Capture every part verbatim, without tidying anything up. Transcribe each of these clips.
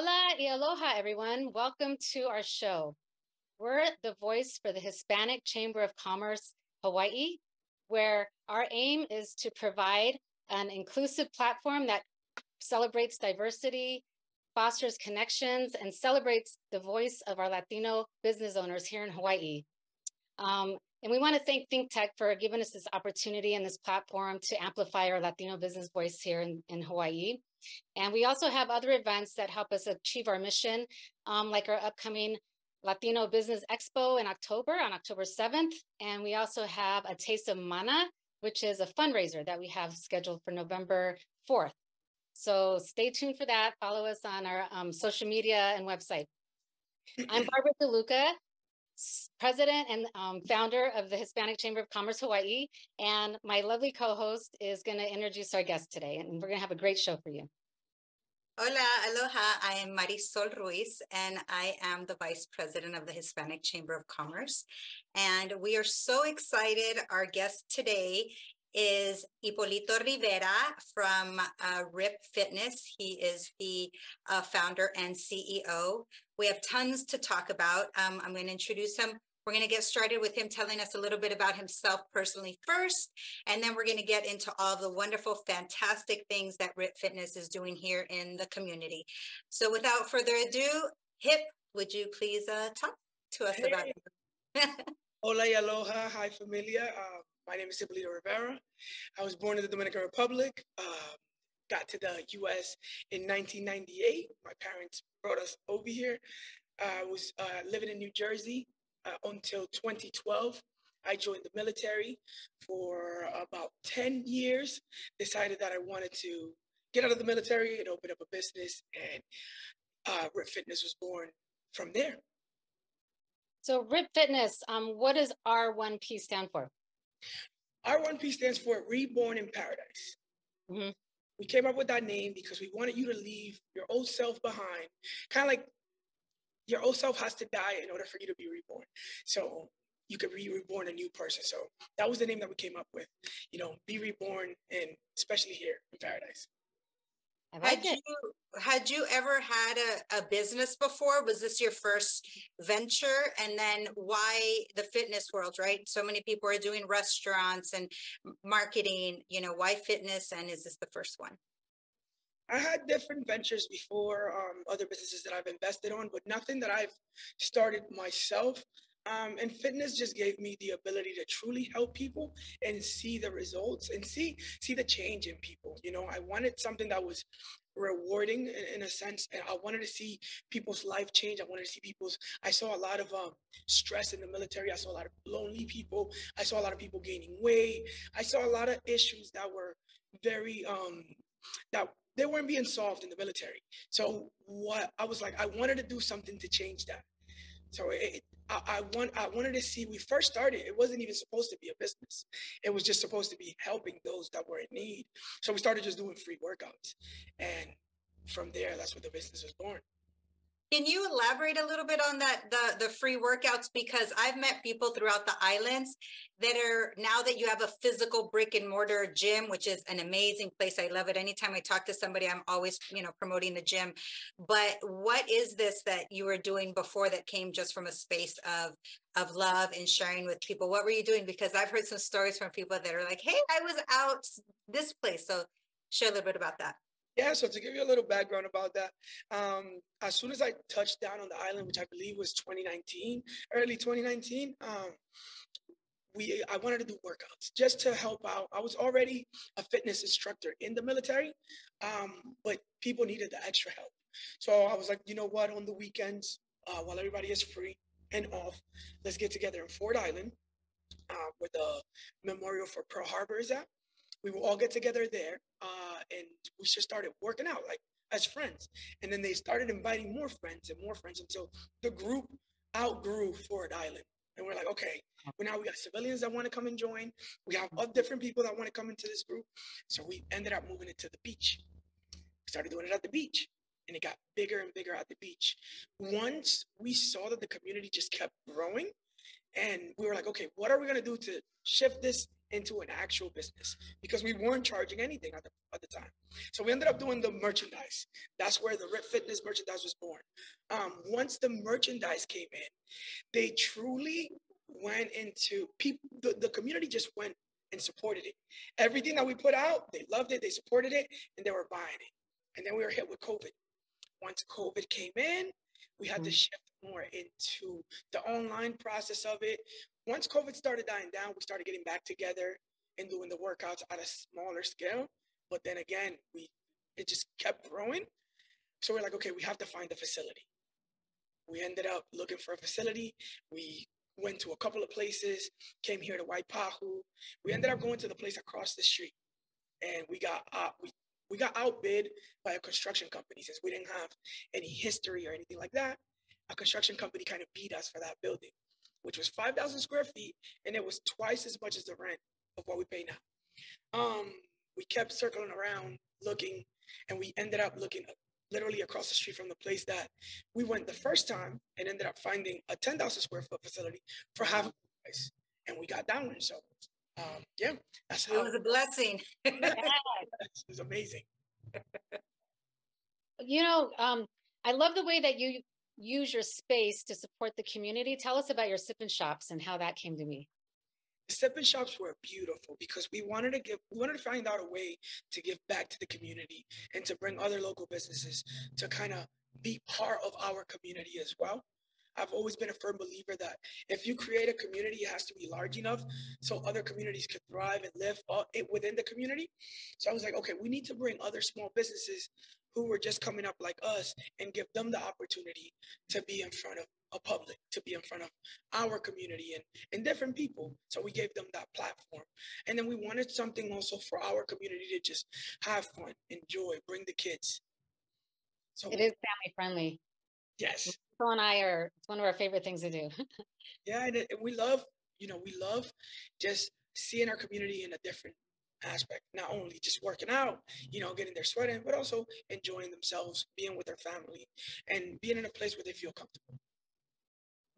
Hola y Aloha, everyone. Welcome to our show. We're the voice for the Hispanic Chamber of Commerce, Hawaii, where our aim is to provide an inclusive platform that celebrates diversity, fosters connections, and celebrates the voice of our Latino business owners here in Hawaii. Um, and we want to thank ThinkTech for giving us this opportunity and this platform to amplify our Latino business voice here in, in Hawaii. And we also have other events that help us achieve our mission, um, like our upcoming Latino Business Expo in October, on October seventh. And we also have a Taste of Mana, which is a fundraiser that we have scheduled for November fourth. So stay tuned for that. Follow us on our um, social media and website. I'm Barbara De Lucca, president and um, founder of the Hispanic Chamber of Commerce, Hawaii. And my lovely co-host is going to introduce our guest today, and we're going to have a great show for you. Hola, aloha. I am Marysol Ruiz, and I am the vice president of the Hispanic Chamber of Commerce. And we are so excited. Our guest today is Hipolito Rivera from uh, R I P Fitness. He is the uh, founder and C E O. We have tons to talk about. Um, I'm going to introduce him. We're going to get started with him telling us a little bit about himself personally first, and then we're going to get into all the wonderful, fantastic things that R I P Fitness is doing here in the community. So without further ado, Hip, would you please uh, talk to us hey. about it? Hola y aloha. Hi, familia. Uh, My name is Sibylia Rivera. I was born in the Dominican Republic, uh, got to the U S in nineteen ninety-eight. My parents brought us over here. I was uh, living in New Jersey uh, until twenty twelve. I joined the military for about ten years, decided that I wanted to get out of the military and open up a business, and uh, R I P Fitness was born from there. So R I P Fitness, um, what does R one P stand for? R one P stands for Reborn in Paradise. Mm-hmm. We came up with that name because we wanted you to leave your old self behind. Kind of like your old self has to die in order for you to be reborn. So you could be reborn a new person. So that was the name that we came up with. You know, be reborn, and especially here in Paradise. I like had it. You, had you ever had a, a business before? Was this your first venture? And then why the fitness world, right? So many people are doing restaurants and marketing, you know, why fitness? And is this the first one? I had different ventures before, um, other businesses that I've invested on, but nothing that I've started myself. Um, and fitness just gave me the ability to truly help people and see the results and see see the change in people. You know, I wanted something that was rewarding in, in a sense, and I wanted to see people's life change. I wanted to see people's, I saw a lot of um, stress in the military. I saw a lot of lonely people. I saw a lot of people gaining weight. I saw a lot of issues that were very, um, that they weren't being solved in the military. So what I was like, I wanted to do something to change that. So it, I, I, want, I wanted to see, we first started, it wasn't even supposed to be a business. It was just supposed to be helping those that were in need. So we started just doing free workouts. And from there, that's where the business was born. Can you elaborate a little bit on that, the, the free workouts? Because I've met people throughout the islands that are, now that you have a physical brick and mortar gym, which is an amazing place. I love it. Anytime I talk to somebody, I'm always, you know, promoting the gym. But what is this that you were doing before that came just from a space of, of love and sharing with people? What were you doing? Because I've heard some stories from people that are like, hey, I was out this place. So share a little bit about that. Yeah, so to give you a little background about that, um, as soon as I touched down on the island, which I believe was twenty nineteen, early twenty nineteen, um, we I wanted to do workouts just to help out. I was already a fitness instructor in the military, um, but people needed the extra help. So I was like, you know what, on the weekends, uh, while everybody is free and off, let's get together in Fort Island, uh, where the memorial for Pearl Harbor is at. We will all get together there, uh, and we just started working out like as friends. And then they started inviting more friends and more friends until the group outgrew Fort Island. And we're like, okay, well now we got civilians that want to come and join. We have all different people that want to come into this group. So we ended up moving it to the beach. We started doing it at the beach, and it got bigger and bigger at the beach. Once we saw that the community just kept growing, and we were like, okay, what are we going to do to shift this into an actual business because we weren't charging anything at the, at the time. So we ended up doing the merchandise. That's where the R I P Fitness merchandise was born. Um, once the merchandise came in, they truly went into people. The, the community just went and supported it. Everything that we put out, they loved it, they supported it, and they were buying it. And then we were hit with COVID. Once COVID came in, we had to shift more into the online process of it. Once COVID started dying down, we started getting back together and doing the workouts at a smaller scale. But then again, we it just kept growing. So we're like, okay, we have to find a facility. We ended up looking for a facility. We went to a couple of places, came here to Waipahu. We ended up going to the place across the street, and we got uh, we we got outbid by a construction company since we didn't have any history or anything like that. A construction company kind of beat us for that building, which was five thousand square feet, and it was twice as much as the rent of what we pay now. Um, we kept circling around looking, and we ended up looking literally across the street from the place that we went the first time and ended up finding a ten thousand square foot facility for half of the price, and we got down with it. So, um, yeah, that's how it was a blessing. It was amazing. You know, um, I love the way that you use your space to support the community. Tell us about your sip and shops and how that came to be. The sip and shops were beautiful because we wanted to give, we wanted to find out a way to give back to the community and to bring other local businesses to kind of be part of our community as well. I've always been a firm believer that if you create a community, it has to be large enough so other communities can thrive and live within the community. So I was like, okay, we need to bring other small businesses who were just coming up like us and give them the opportunity to be in front of a public, to be in front of our community and, and different people. So we gave them that platform. And then we wanted something also for our community to just have fun, enjoy, bring the kids. So it is family friendly. Yes. Phil and I are, it's one of our favorite things to do. Yeah, and, it, and we love, you know, we love just seeing our community in a different aspect, not only just working out, you know, getting their sweat in, but also enjoying themselves, being with their family, and being in a place where they feel comfortable.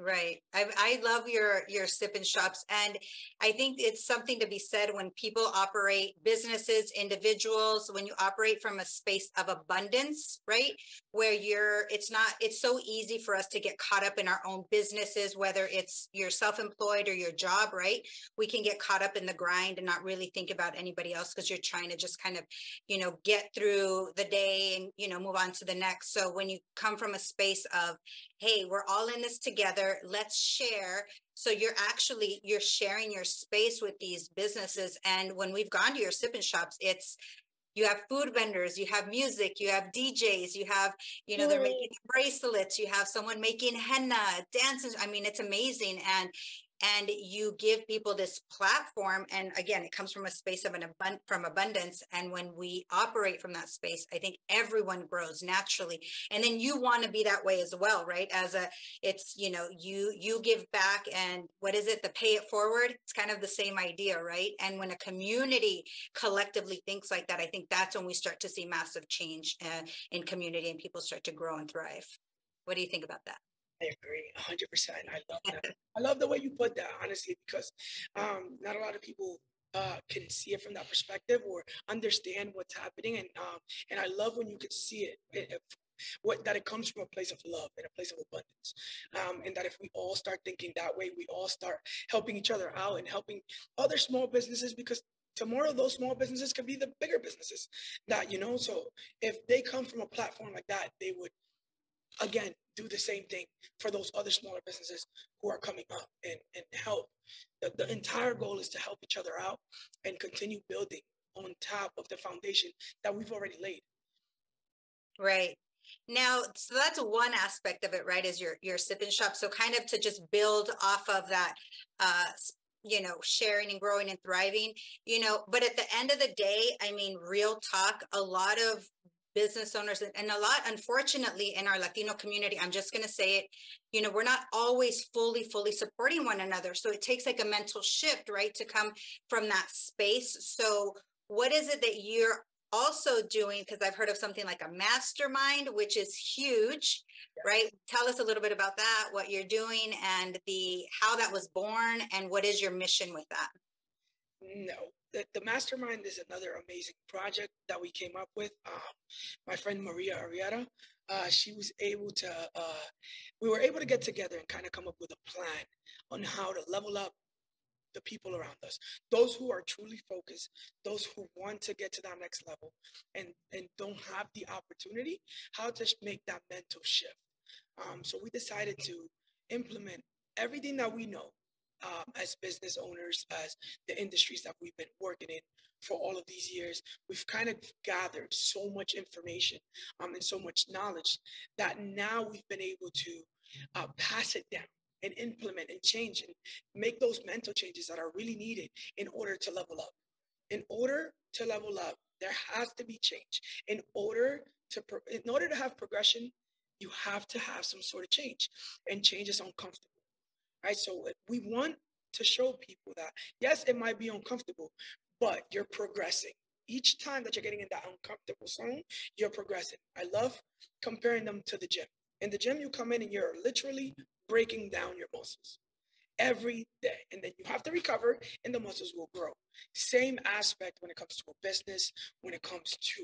Right. I, I love your, your sip and shops. And I think it's something to be said when people operate businesses, individuals, when you operate from a space of abundance, right? Where you're, it's not, it's so easy for us to get caught up in our own businesses, whether it's you're self-employed or your job, right? We can get caught up in the grind and not really think about anybody else because you're trying to just kind of, you know, get through the day and, you know, move on to the next. So when you come from a space of, hey, we're all in this together, let's share. So you're actually, you're sharing your space with these businesses. And when we've gone to your sip and shops, it's, you have food vendors, you have music, you have D Js, you have, you know, they're making bracelets, you have someone making henna, dances. I mean, it's amazing. And and you give people this platform. And again, it comes from a space of an abundance, from abundance. And when we operate from that space, I think everyone grows naturally. And then you want to be that way as well, right? As a, it's, you know, you, you give back, and what is it? The pay it forward. It's kind of the same idea, right? And when a community collectively thinks like that, I think that's when we start to see massive change uh, in community, and people start to grow and thrive. What do you think about that? I agree, one hundred percent. I love that. I love the way you put that, honestly, because um, not a lot of people uh, can see it from that perspective or understand what's happening. And um, and I love when you can see it, if, what that it comes from a place of love and a place of abundance. Um, and that if we all start thinking that way, we all start helping each other out and helping other small businesses, because tomorrow those small businesses could be the bigger businesses that, you know, so if they come from a platform like that, they would, again, do the same thing for those other smaller businesses who are coming up and, and help. The, the entire goal is to help each other out and continue building on top of the foundation that we've already laid. Right. Now, so that's one aspect of it, right, is your, your sip and shop. So kind of to just build off of that, uh, you know, sharing and growing and thriving, you know, but at the end of the day, I mean, real talk, a lot of business owners, and a lot, unfortunately, in our Latino community, I'm just going to say it, you know, we're not always fully, fully supporting one another. So it takes like a mental shift, right, to come from that space. So what is it that you're also doing? Because I've heard of something like a mastermind, which is huge, right? Tell us a little bit about that, what you're doing, and the how that was born, and what is your mission with that? No. The, the Mastermind is another amazing project that we came up with. Um, my friend Maria Arietta, uh, she was able to, uh, we were able to get together and kind of come up with a plan on how to level up the people around us, those who are truly focused, those who want to get to that next level and, and don't have the opportunity, how to make that mental shift. Um, so we decided to implement everything that we know Um, as business owners, as the industries that we've been working in for all of these years. We've kind of gathered so much information um, and so much knowledge that now we've been able to uh, pass it down and implement and change and make those mental changes that are really needed in order to level up. In order to level up, there has to be change. In order to, pro in order to have progression, you have to have some sort of change, and change is uncomfortable. Right, so we want to show people that, yes, it might be uncomfortable, but you're progressing. Each time that you're getting in that uncomfortable zone, you're progressing. I love comparing them to the gym. In the gym, you come in and you're literally breaking down your muscles every day. And then you have to recover and the muscles will grow. Same aspect when it comes to a business, when it comes to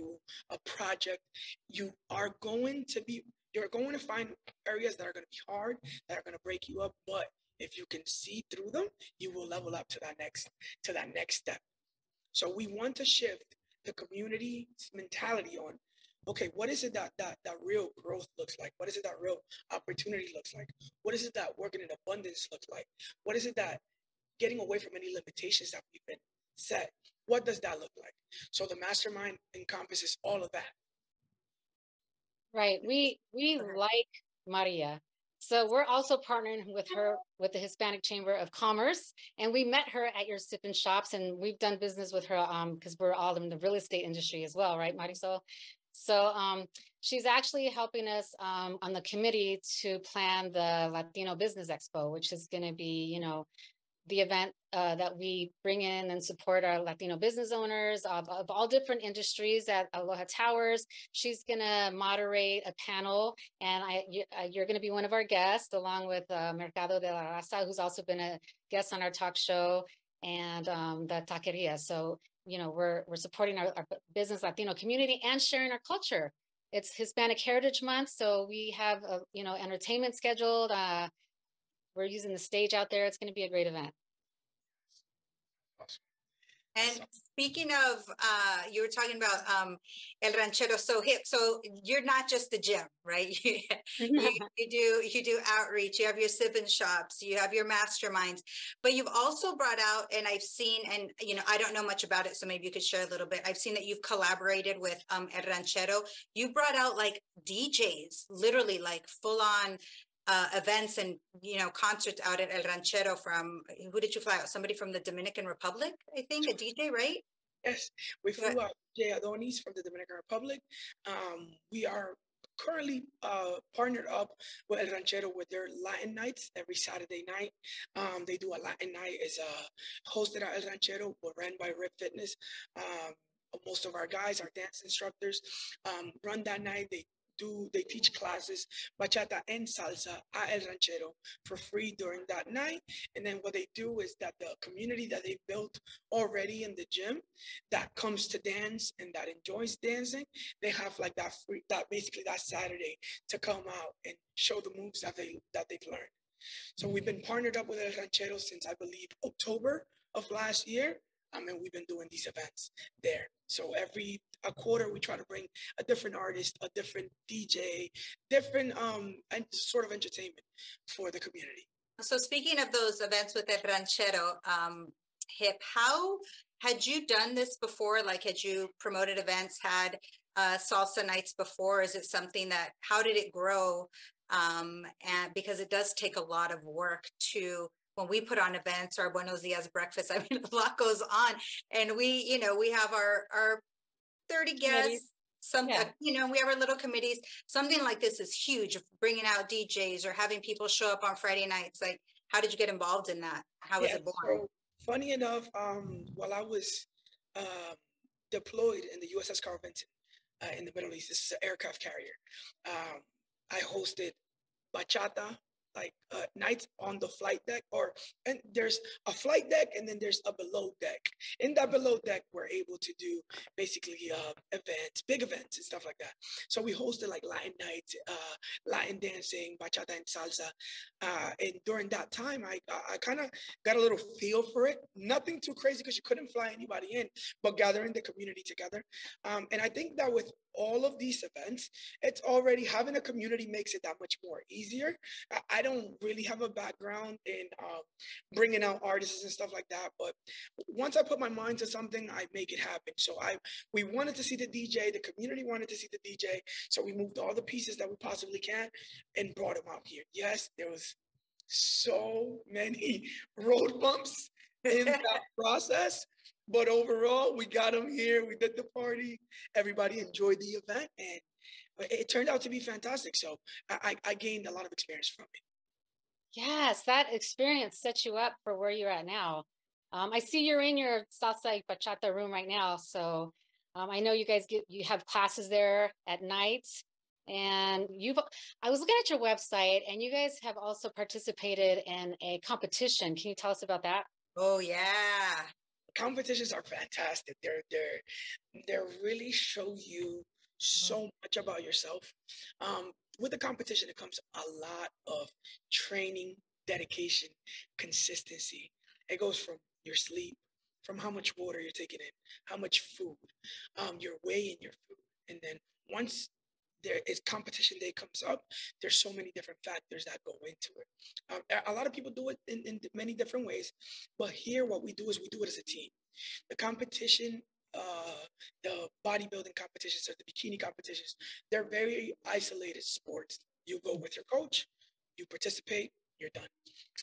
a project, you are going to be, you're going to find areas that are going to be hard, that are going to break you up, but if you can see through them, you will level up to that next, to that next step. So we want to shift the community's mentality on, okay, what is it that, that, that real growth looks like? What is it that real opportunity looks like? What is it that working in abundance looks like? What is it that getting away from any limitations that we've been set? What does that look like? So the Mastermind encompasses all of that. Right. We, we like Maria. So we're also partnering with her with the Hispanic Chamber of Commerce, and we met her at your Sip and Shops, and we've done business with her um because we're all in the real estate industry as well, right, Marisol? So um, she's actually helping us um, on the committee to plan the Latino Business Expo, which is going to be, you know, the event uh, that we bring in and support our Latino business owners of, of all different industries at Aloha Towers. She's going to moderate a panel, and I, you, uh, you're going to be one of our guests, along with uh, Mercado de la Raza, who's also been a guest on our talk show, and um, the Taqueria. So, you know, we're, we're supporting our, our business Latino community and sharing our culture. It's Hispanic Heritage Month, so we have, a, you know, entertainment scheduled. Uh, We're using the stage out there. It's going to be a great event. Awesome. And speaking of, uh, you were talking about um, El Ranchero So Hip. So you're not just the gym, right? you, you do you do outreach. You have your Sip and Shops. You have your Masterminds. But you've also brought out, and I've seen, and you know, I don't know much about it, so maybe you could share a little bit. I've seen that you've collaborated with um, El Ranchero. You brought out like D Js, literally like full on. Uh, events and, you know, concerts out at El Ranchero from, who did you fly out? Somebody from the Dominican Republic, I think, a D J, right? Yes, we flew out Jay Adonis from the Dominican Republic. Um, we are currently uh, partnered up with El Ranchero with their Latin nights every Saturday night. Um, they do a Latin night, is uh, hosted at El Ranchero, but run by R I P Fitness. Um, most of our guys, our dance instructors, um, run that night. They Do they teach classes, bachata and salsa at El Ranchero for free during that night. And then what they do is that the community that they built already in the gym that comes to dance and that enjoys dancing, they have like that free, that basically that Saturday to come out and show the moves that they that they've learned. So we've been partnered up with El Ranchero since I believe October of last year. I mean, we've been doing these events there. So every a quarter, we try to bring a different artist, a different D J, different um, and sort of entertainment for the community. So speaking of those events with El Ranchero um, Hip, how had you done this before? Like, had you promoted events, had uh, salsa nights before? Is it something that, how did it grow? Um, and because it does take a lot of work to, when we put on events or Buenos Dias breakfast, I mean, a lot goes on, and we, you know, we have our, our thirty guests, some, yeah. you know, we have our little committees. Something like this is huge, bringing out D Js or having people show up on Friday nights. Like, how did you get involved in that? How was yeah, it born? So, funny enough, um, while I was uh, deployed in the U S S Carl Vinson uh, in the Middle East, this is an aircraft carrier. Um, I hosted bachata, like uh, nights on the flight deck, or and there's a flight deck and then there's a below deck. in that below deck, we're able to do basically uh, events, big events and stuff like that. So we hosted like Latin nights, uh, Latin dancing, bachata and salsa. Uh, and during that time, I, I kind of got a little feel for it. Nothing too crazy because you couldn't fly anybody in, but gathering the community together. Um, and I think that with all of these events, it's already having a community makes it that much more easier. I don't really have a background in uh, bringing out artists and stuff like that, but once I put my mind to something, I make it happen. So I we wanted to see the D J, the community wanted to see the D J, so we moved all the pieces that we possibly can and brought them out here. Yes, there was so many road bumps in that process. But overall, we got them here. We did the party. Everybody enjoyed the event, and it turned out to be fantastic. So I, I gained a lot of experience from it. Yes, that experience set you up for where you're at now. Um, I see you're in your salsa bachata room right now. So um, I know you guys get you have classes there at night, and you've. I was looking at your website, and you guys have also participated in a competition. Can you tell us about that? Oh yeah. Competitions are fantastic. They're they're they really show you so much about yourself. Um, with a competition, it comes a lot of training, dedication, consistency. It goes from your sleep, from how much water you're taking in, how much food, um, your weight in your food, and then once there is competition day comes up, there's so many different factors that go into it. Um, a lot of people do it in, in many different ways, but here what we do is we do it as a team. The competition, uh, the bodybuilding competitions or the bikini competitions, they're very isolated sports. You go with your coach, you participate, you're done.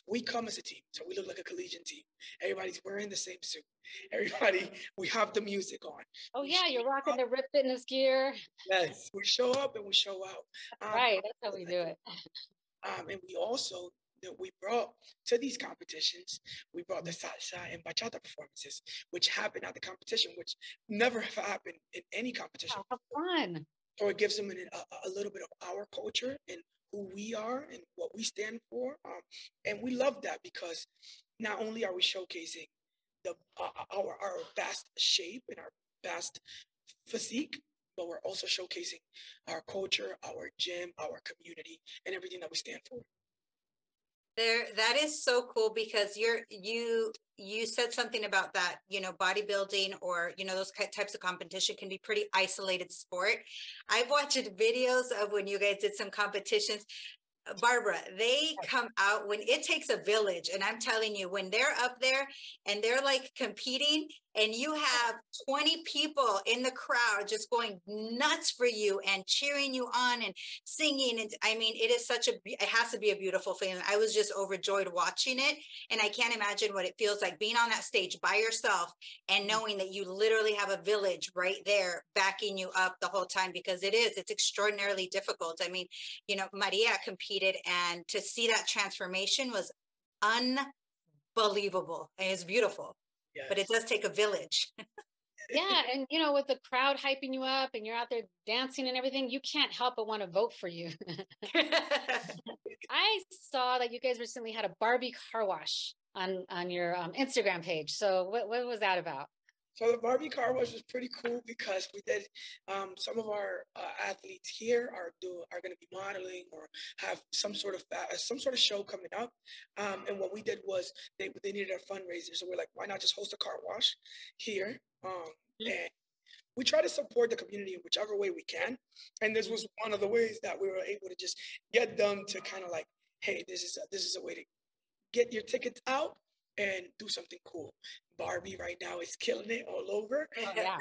We come as a team, so we look like a collegiate team. Everybody's wearing the same suit. Everybody, we have the music on. Oh we yeah, you're rocking up. The R I P Fitness gear. Yes, we show up and we show out. Um, right, that's how we do it. Um, and we also, that we brought to these competitions, we brought the salsa and bachata performances, which happened at the competition, which never have happened in any competition. Oh, how fun. So it gives them an, a, a little bit of our culture and who we are and what we stand for. Um, and we love that because not only are we showcasing the uh, our our vast shape and our vast physique, but we're also showcasing our culture, our gym, our community, and everything that we stand for. There, that is so cool because you're you you said something about that, you know, bodybuilding or, you know, those types of competition can be pretty isolated sport. I've watched videos of when you guys did some competitions. Barbara, they come out when it takes a village. And I'm telling you, when they're up there and they're like competing and you have twenty people in the crowd just going nuts for you and cheering you on and singing. And I mean, it is such a, it has to be a beautiful feeling. I was just overjoyed watching it. And I can't imagine what it feels like being on that stage by yourself and knowing that you literally have a village right there backing you up the whole time, because it is, it's extraordinarily difficult. I mean, you know, Maria competed. And to see that transformation was unbelievable. And it's beautiful, yes. But it does take a village. Yeah. And, you know, with the crowd hyping you up and you're out there dancing and everything, you can't help but want to vote for you. I saw that you guys recently had a Barbie car wash on, on your um, Instagram page. So what, what was that about? So the Barbie car wash was pretty cool because we did um, some of our uh, athletes here are do are going to be modeling or have some sort of uh, some sort of show coming up. Um, and what we did was they they needed a fundraiser, so we're like, why not just host a car wash here? Um, and we try to support the community in whichever way we can. And this was one of the ways that we were able to just get them to kind of like, hey, this is a, this is a way to get your tickets out and do something cool. Barbie right now is killing it all over. Oh, yeah.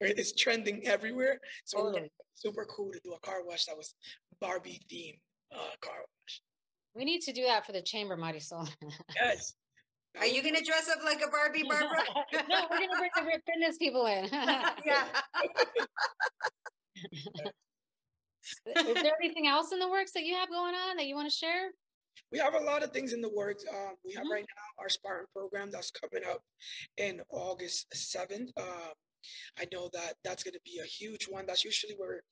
It's trending everywhere. So oh. It was super cool to do a car wash that was Barbie themed uh, car wash. We need to do that for the chamber, Marisol. Yes. Are you going to dress up like a Barbie, Barbara? No, we're going to bring the R I P Fitness people in. Yeah. Is there anything else in the works that you have going on that you want to share? We have a lot of things in the works. Um, we have mm-hmm. right now our Spartan program that's coming up in August seventh. Um, I know that that's going to be a huge one. That's usually where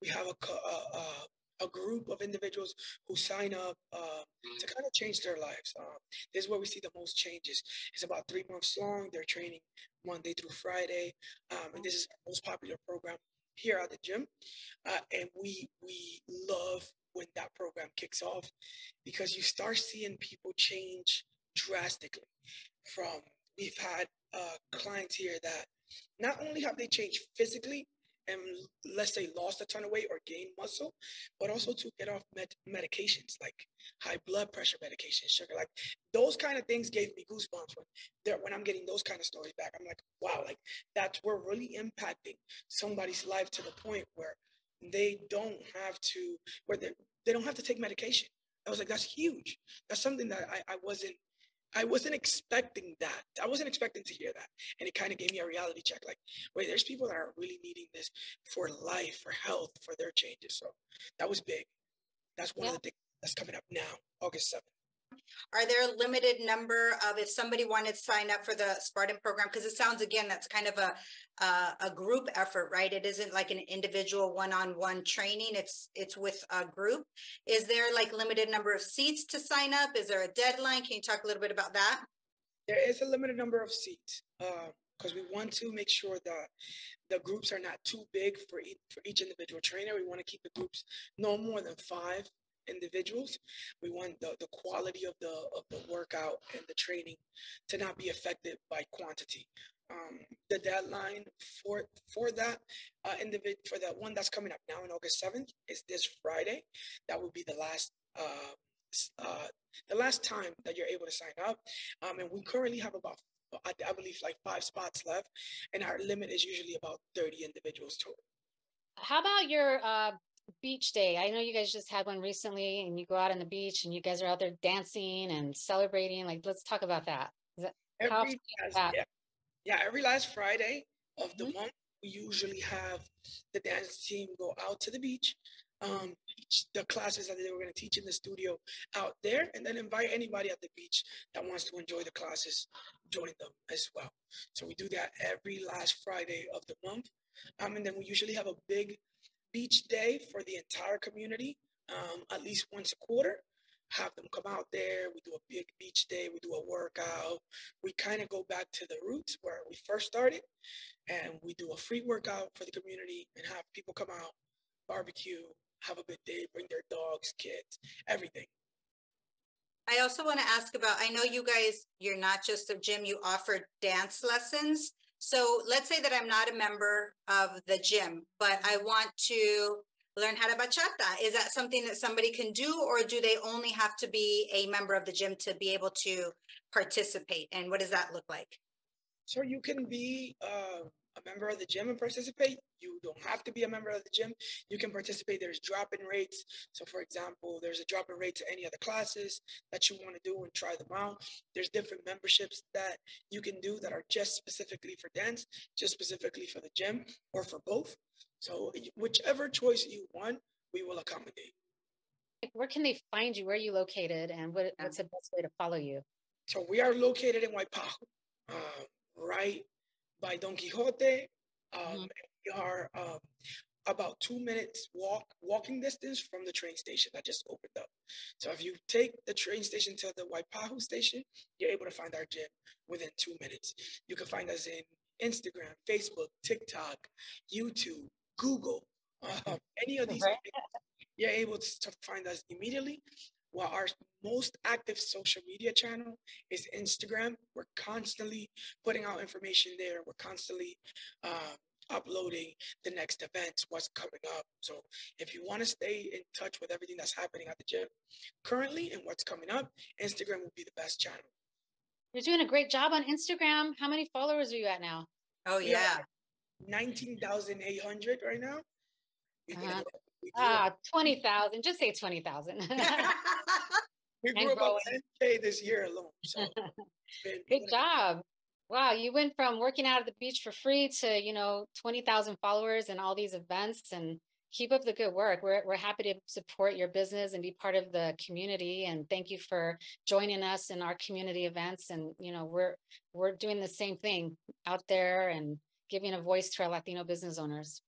we have a, a, a a group of individuals who sign up uh, to kind of change their lives. Uh, this is where we see the most changes. It's about three months long. They're training Monday through Friday. Um, and this is our most popular program here at the gym. Uh, and we, we love when that program kicks off, because you start seeing people change drastically. From, we've had uh, clients here that not only have they changed physically, and let's say lost a ton of weight or gained muscle, but also to get off med medications like high blood pressure medications, sugar, like those kind of things gave me goosebumps when, when I'm getting those kind of stories back. I'm like, wow, like that's, we're really impacting somebody's life to the point where they don't have to, where they, they don't have to take medication. I was like, that's huge. That's something that I, I wasn't, I wasn't expecting that. I wasn't expecting to hear that. And it kind of gave me a reality check. Like, wait, there's people that are really needing this for life, for health, for their changes. So that was big. That's one yeah. of the things that's coming up now, August seventh. Are there a limited number of, if somebody wanted to sign up for the Spartan program? Because it sounds, again, that's kind of a, a, a group effort, right? It isn't like an individual one-on-one training. It's, it's with a group. Is there like limited number of seats to sign up? Is there a deadline? Can you talk a little bit about that? There is a limited number of seats because uh, we want to make sure that the groups are not too big for each, for each individual trainer. We want to keep the groups no more than five individuals. We want the, the quality of the of the workout and the training to not be affected by quantity. Um, the deadline for for that uh, individual, for that one that's coming up now on August seventh, is this Friday. That will be the last uh, uh, the last time that you're able to sign up. Um, and we currently have about I, I believe like five spots left, and our limit is usually about thirty individuals total. How about your uh beach day? I know you guys just had one recently, and you go out on the beach and you guys are out there dancing and celebrating. Like, let's talk about that. Is that every how last, that? Yeah. yeah, every last Friday of the mm-hmm. month, we usually have the dance team go out to the beach, um, teach the classes that they were going to teach in the studio out there, and then invite anybody at the beach that wants to enjoy the classes, join them as well. So we do that every last Friday of the month. Um, and then we usually have a big beach day for the entire community, um, at least once a quarter. Have them come out there. We do a big beach day. We do a workout. We kind of go back to the roots where we first started, and we do a free workout for the community and have people come out, barbecue, have a good day, bring their dogs, kids, everything. I also want to ask about, I know you guys, you're not just a gym, you offer dance lessons. So let's say that I'm not a member of the gym, but I want to learn how to bachata. Is that something that somebody can do, or do they only have to be a member of the gym to be able to participate? And what does that look like? So you can be uh, a member of the gym and participate. You don't have to be a member of the gym. You can participate. There's drop-in rates. So for example, there's a drop-in rate to any of the classes that you want to do and try them out. There's different memberships that you can do that are just specifically for dance, just specifically for the gym, or for both. So whichever choice you want, we will accommodate. Where can they find you? Where are you located, and what, what's the best way to follow you? So we are located in Waipahu, uh, right by Don Quixote. Um, mm-hmm. We are um, about two minutes walk, walking distance from the train station that just opened up. So if you take the train station to the Waipahu station, you're able to find our gym within two minutes. You can find us in Instagram, Facebook, TikTok, YouTube, Google, um, any of these. Right. You're able to find us immediately. Well, our most active social media channel is Instagram. We're constantly putting out information there. We're constantly uh, uploading the next events, what's coming up. So if you want to stay in touch with everything that's happening at the gym currently and what's coming up, Instagram will be the best channel. You're doing a great job on Instagram. How many followers are you at now? Oh, yeah. nineteen thousand eight hundred right now. Uh-huh. Ah, twenty thousand. Just say twenty thousand. We grew about ten K this year alone. So good job. Wow. You went from working out at the beach for free to, you know, twenty thousand followers and all these events, and keep up the good work. We're, we're happy to support your business and be part of the community. And thank you for joining us in our community events. And, you know, we're, we're doing the same thing out there and giving a voice to our Latino business owners.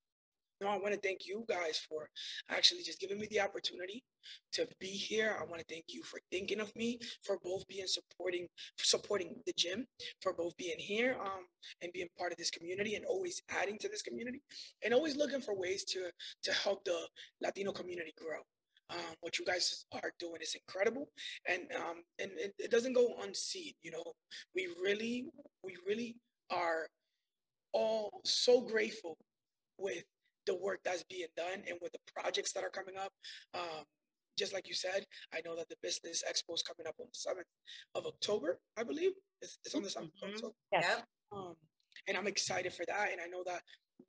No, I want to thank you guys for actually just giving me the opportunity to be here. I want to thank you for thinking of me, for both being supporting, supporting the gym, for both being here um, and being part of this community and always adding to this community and always looking for ways to, to help the Latino community grow. Um, what you guys are doing is incredible, and um, and it, it doesn't go unseen. You know, we really, we really are all so grateful with the work that's being done and with the projects that are coming up. Um, just like you said, I know that the Business Expo is coming up on the seventh of October, I believe. It's, it's on the seventh mm-hmm. of October. Yeah. Um, and I'm excited for that. And I know that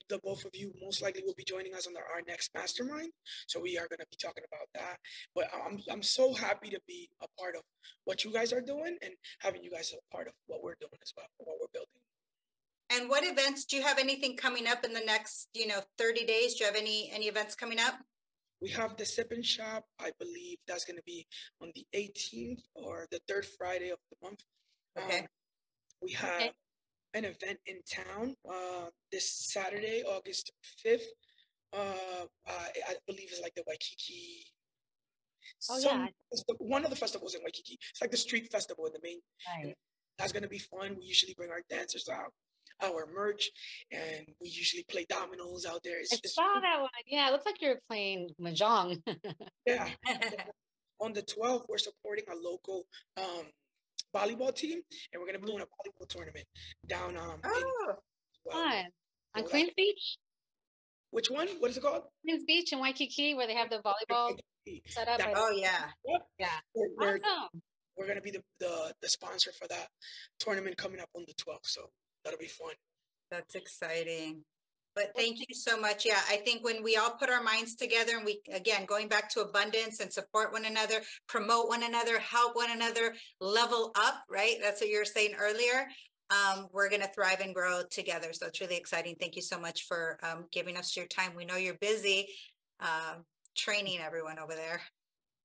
the both of you most likely will be joining us on the, our next mastermind. So we are going to be talking about that. But I'm, I'm so happy to be a part of what you guys are doing and having you guys a part of what we're doing as well, what we're building. And what events, do you have anything coming up in the next, you know, thirty days? Do you have any, any events coming up? We have the Sip and Shop. I believe that's going to be on the eighteenth or the third Friday of the month. Okay. Um, we have okay. an event in town uh, this Saturday, August fifth. Uh, I, I believe it's like the Waikiki. Oh, Some, yeah. The, one of the festivals in Waikiki. It's like the street festival in the main. Right. That's going to be fun. We usually bring our dancers out, our merch, and we usually play dominoes out there. It's, I saw it's, that one. Yeah, it looks like you're playing mahjong. Yeah. On the twelfth, we're supporting a local um, volleyball team, and we're going to be doing a volleyball tournament down um, oh, in, well, fun. on so Queens that, Beach? Which one? What is it called? Queens Beach in Waikiki, where they have the volleyball set up. Oh, yeah. Yep. Yeah. We're, we're, awesome. We're going to be the, the, the sponsor for that tournament coming up on the twelfth, so that'll be fun. That's exciting. But thank you so much. Yeah, I think when we all put our minds together and we, again, going back to abundance and support one another, promote one another, help one another, level up, right? That's what you were saying earlier. Um, we're going to thrive and grow together. So it's really exciting. Thank you so much for um, giving us your time. We know you're busy uh, training everyone over there.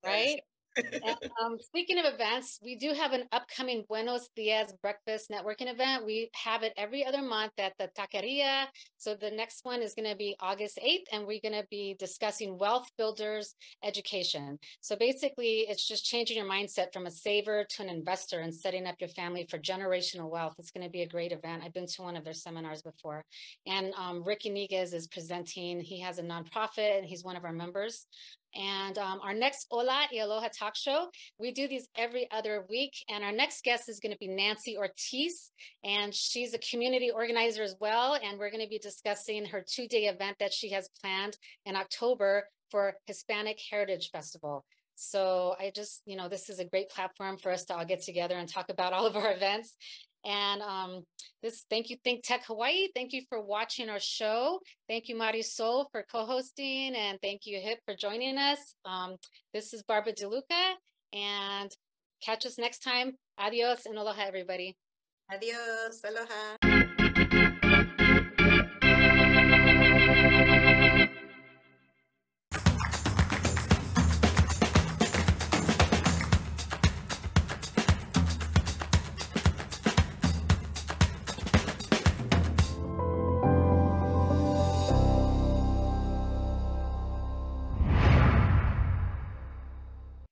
Right. And, um, speaking of events, we do have an upcoming Buenos Dias breakfast networking event. We have it every other month at the Taqueria. So the next one is going to be August eighth, and we're going to be discussing wealth builders education. So basically, it's just changing your mindset from a saver to an investor and setting up your family for generational wealth. It's going to be a great event. I've been to one of their seminars before. And um, Ricky Niguez is presenting. He has a nonprofit, and he's one of our members. And um, our next Hola y Aloha talk show, we do these every other week. And our next guest is going to be Nancy Ortiz, and she's a community organizer as well. And we're going to be discussing her two-day event that she has planned in October for Hispanic Heritage Festival. So I just, you know, this is a great platform for us to all get together and talk about all of our events. And um, this, thank you, ThinkTech Hawaii. Thank you for watching our show. Thank you, Marisol, for co-hosting. And thank you, Hip, for joining us. Um, this is Barbara De Lucca. And catch us next time. Adios and aloha, everybody. Adios. Aloha.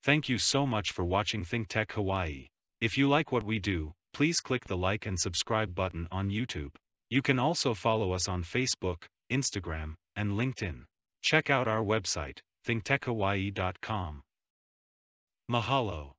Thank you so much for watching ThinkTech Hawaii. If you like what we do, please click the like and subscribe button on YouTube. You can also follow us on Facebook, Instagram, and LinkedIn. Check out our website, thinktech hawaii dot com. Mahalo.